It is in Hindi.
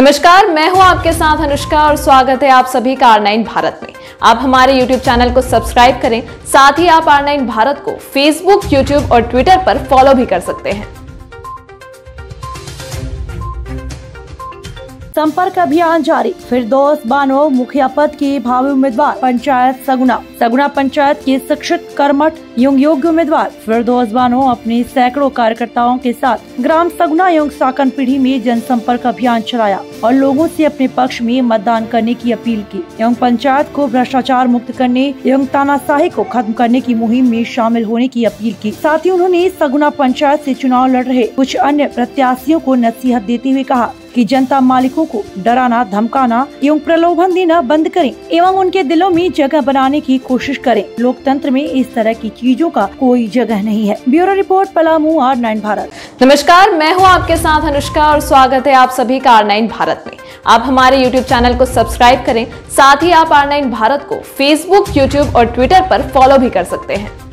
नमस्कार, मैं हूं आपके साथ अनुष्का और स्वागत है आप सभी का आर9 भारत में। आप हमारे YouTube चैनल को सब्सक्राइब करें, साथ ही आप आर9 भारत को Facebook, YouTube और Twitter पर फॉलो भी कर सकते हैं। संपर्क अभियान जारी। फिरदौस बानो मुखिया पद की भावी उम्मीदवार पंचायत सगुना। सगुना पंचायत के शिक्षित कर्मठ एवं योग्य उम्मीदवार फिरदौस बानो अपने सैकड़ों कार्यकर्ताओं के साथ ग्राम सगुना एवं साकन पीढ़ी में जनसंपर्क अभियान चलाया और लोगों से अपने पक्ष में मतदान करने की अपील की एवं पंचायत को भ्रष्टाचार मुक्त करने एवं तानाशाही को खत्म करने की मुहिम में शामिल होने की अपील की। साथ ही उन्होंने सगुना पंचायत से चुनाव लड़ रहे कुछ अन्य प्रत्याशियों को नसीहत देते हुए कहा कि जनता मालिकों को डराना, धमकाना एवं प्रलोभन देना बंद करें एवं उनके दिलों में जगह बनाने की कोशिश करें। लोकतंत्र में इस तरह की चीजों का कोई जगह नहीं है। Bureau report, Palamu, R nine Bharat. नमस्कार, मैं हूं आपके साथ अनुष्का और स्वागत है आप सभी का आर9 भारत में। आप हमारे YouTube चैनल को सब्सक्राइब करें, साथ ही आप आर9 भारत को Facebook, YouTube और Twitter पर फॉलो भी कर सकते हैं।